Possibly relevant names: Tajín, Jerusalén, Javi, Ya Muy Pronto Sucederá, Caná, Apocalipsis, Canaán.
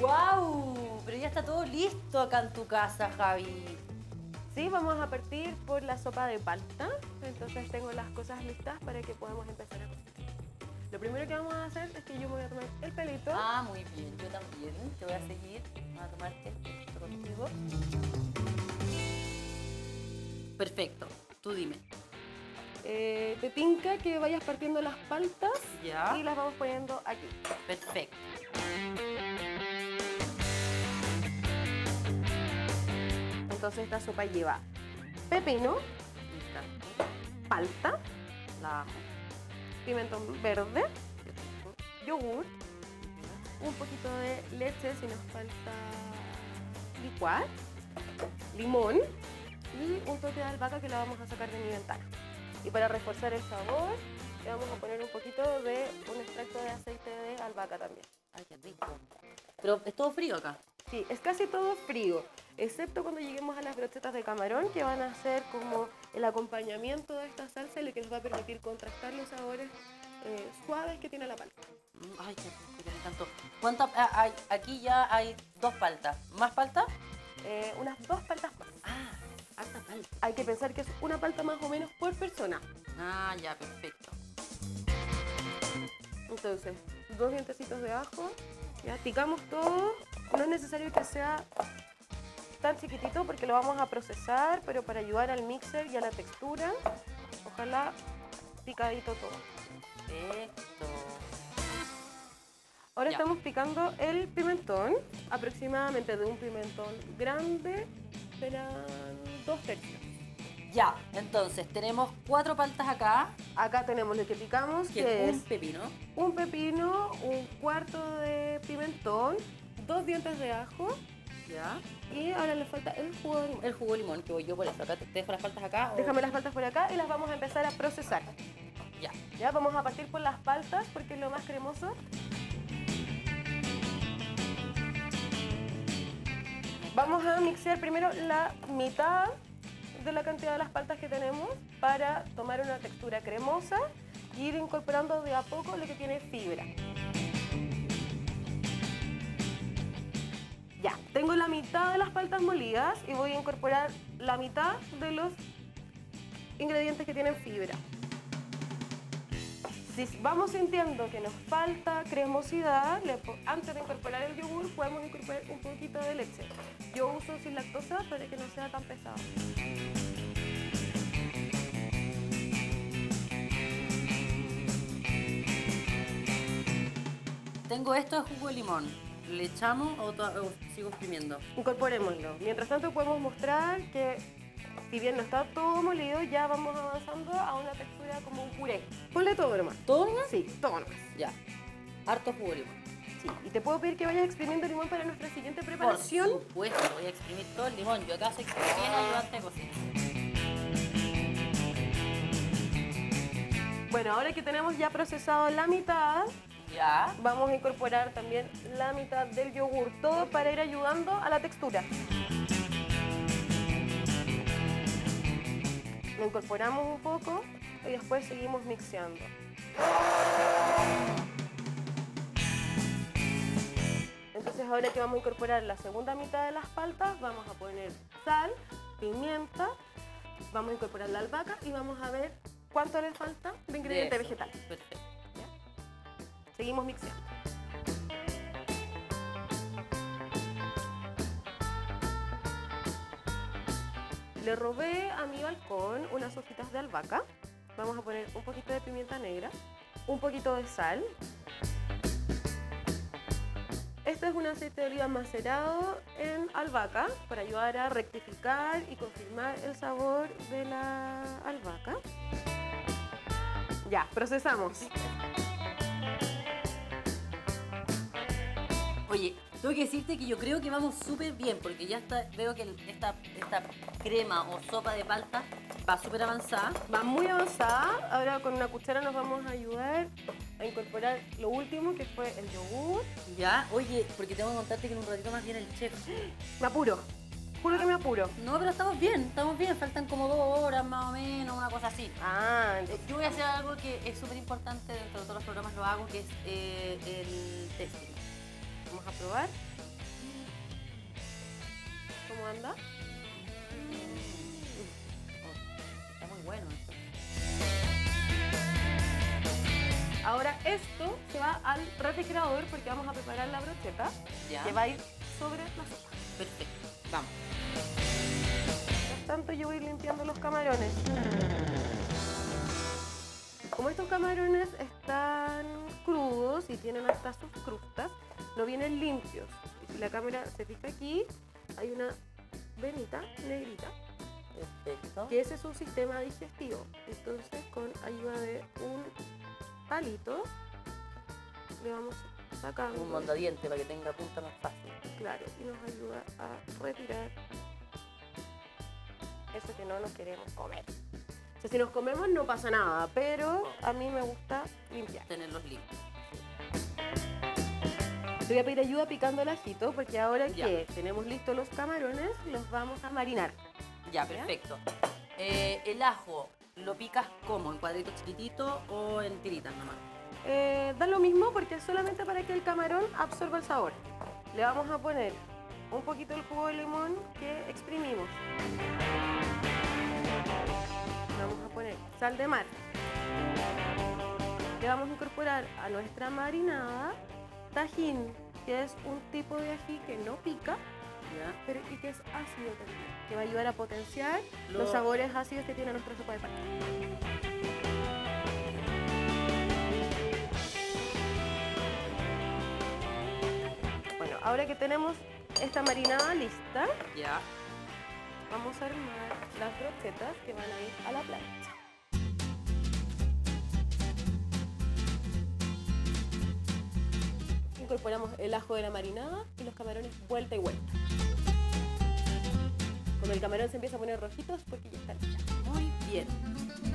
¡Wow! Pero ya está todo listo acá en tu casa, Javi. Sí, vamos a partir por la sopa de palta. Entonces tengo las cosas listas para que podamos empezar a cocinar. Lo primero que vamos a hacer es que yo me voy a tomar el pelito. Ah, muy bien. Yo también. Te voy a seguir. Vamos a tomarte el pelito contigo. Perfecto. Tú dime. Te tinca que vayas partiendo las paltas. Ya. Y las vamos poniendo aquí. Perfecto. Entonces esta sopa lleva pepino, palta, pimentón verde, yogur, un poquito de leche si nos falta licuar, limón y un toque de albahaca que la vamos a sacar de mi ventana. Y para reforzar el sabor le vamos a poner un poquito de un extracto de aceite de albahaca también. Ay, qué rico. Pero es todo frío acá. Sí, es casi todo frío, excepto cuando lleguemos a las brochetas de camarón, que van a ser como el acompañamiento de esta salsa, lo que nos va a permitir contrastar los sabores suaves que tiene la palta. Ay, qué me encantó. ¿Cuántas hay? Aquí ya hay 2 paltas. ¿Más palta? Unas 2 paltas más. Ah, harta palta. Hay que pensar que es una palta más o menos por persona. Ah, ya, perfecto. Entonces, 2 dientecitos de ajo, ya picamos todo. No es necesario que sea tan chiquitito porque lo vamos a procesar, pero para ayudar al mixer y a la textura, ojalá picadito todo. Perfecto. Ahora ya. Estamos picando el pimentón, aproximadamente de un pimentón grande, serán 2/3. Ya, entonces tenemos 4 paltas acá. Acá tenemos lo que picamos, que es un pepino, un cuarto de pimentón, 2 dientes de ajo. Ya. Y ahora le falta el jugo de limón. El jugo de limón, que voy yo por eso. Acá te dejo las paltas acá. ¿O? Déjame las paltas por acá y las vamos a empezar a procesar. Ya. Ya, vamos a partir por las paltas porque es lo más cremoso. Vamos a mixear primero la mitad de la cantidad de las paltas que tenemos para tomar una textura cremosa e ir incorporando de a poco lo que tiene fibra. Ya, tengo la mitad de las paltas molidas y voy a incorporar la mitad de los ingredientes que tienen fibra. Si vamos sintiendo que nos falta cremosidad, antes de incorporar el yogur podemos incorporar un poquito de leche. Yo uso sin lactosa para que no sea tan pesado. Tengo esto de jugo de limón. ¿Le echamos o sigo exprimiendo? Incorporémoslo. Mientras tanto podemos mostrar que, si bien no está todo molido, ya vamos avanzando a una textura como un puré. Ponle todo nomás. ¿Todo nomás? Sí, todo nomás. Ya. Harto jugo de limón. Sí. Y te puedo pedir que vayas exprimiendo limón para nuestra siguiente preparación. Por supuesto, voy a exprimir todo el limón. Yo acá soy bien ayudante de cocina. Bueno, ahora que tenemos ya procesado la mitad, ya. Vamos a incorporar también la mitad del yogur, todo para ir ayudando a la textura. Lo incorporamos un poco y después seguimos mixeando. Entonces ahora que vamos a incorporar la segunda mitad de las paltas, vamos a poner sal, pimienta, vamos a incorporar la albahaca y vamos a ver cuánto le falta de ingrediente vegetal. Perfecto. Seguimos mixeando. Le robé a mi balcón unas hojitas de albahaca. Vamos a poner un poquito de pimienta negra, un poquito de sal. Este es un aceite de oliva macerado en albahaca para ayudar a rectificar y confirmar el sabor de la albahaca. Ya, procesamos. Oye, tengo que decirte que yo creo que vamos súper bien, porque ya está, veo que esta crema o sopa de palta va súper avanzada. Va muy avanzada. Ahora con una cuchara nos vamos a ayudar a incorporar lo último, que fue el yogur. Ya, oye, porque tengo que contarte que en un ratito más viene el chef. Me apuro. juro que me apuro. No, pero estamos bien, Faltan como 2 horas más o menos, una cosa así. Ah, entonces... Yo voy a hacer algo que es súper importante, dentro de todos los programas lo hago, que es el testing. Vamos a probar. ¿Cómo anda? Oh, está muy bueno esto. Ahora esto se va al refrigerador porque vamos a preparar la brocheta que va a ir sobre la sopa. Perfecto, vamos. Mientras tanto yo voy limpiando los camarones. Como estos camarones están crudos y tienen hasta sus crustas, no vienen limpios. Si la cámara se fija aquí, hay una venita negrita. Perfecto. Que ese es un sistema digestivo. Entonces, con ayuda de un palito, le vamos sacando... Un mondadiente para que tenga punta más fácil. Claro, y nos ayuda a retirar eso que no nos queremos comer. O sea, si nos comemos no pasa nada, pero a mí me gusta limpiar. Tenerlos limpios. Te voy a pedir ayuda picando el ajito, porque ahora que tenemos listos los camarones, los vamos a marinar. Ya, perfecto. El ajo, ¿lo picas cómo? ¿En cuadritos chiquititos o en tiritas nomás? Da lo mismo porque es solamente para que el camarón absorba el sabor. Le vamos a poner un poquito el jugo de limón que exprimimos. Le vamos a poner sal de mar. Le vamos a incorporar a nuestra marinada Tajín, que es un tipo de ají que no pica, pero y que es ácido también, que va a ayudar a potenciar los sabores ácidos que tiene nuestra sopa de pata. Bueno, ahora que tenemos esta marinada lista, vamos a armar las brochetas que van a ir a la plancha. Incorporamos el ajo de la marinada y los camarones vuelta y vuelta. Cuando el camarón se empieza a poner rojitos, porque ya está hecho. Muy bien.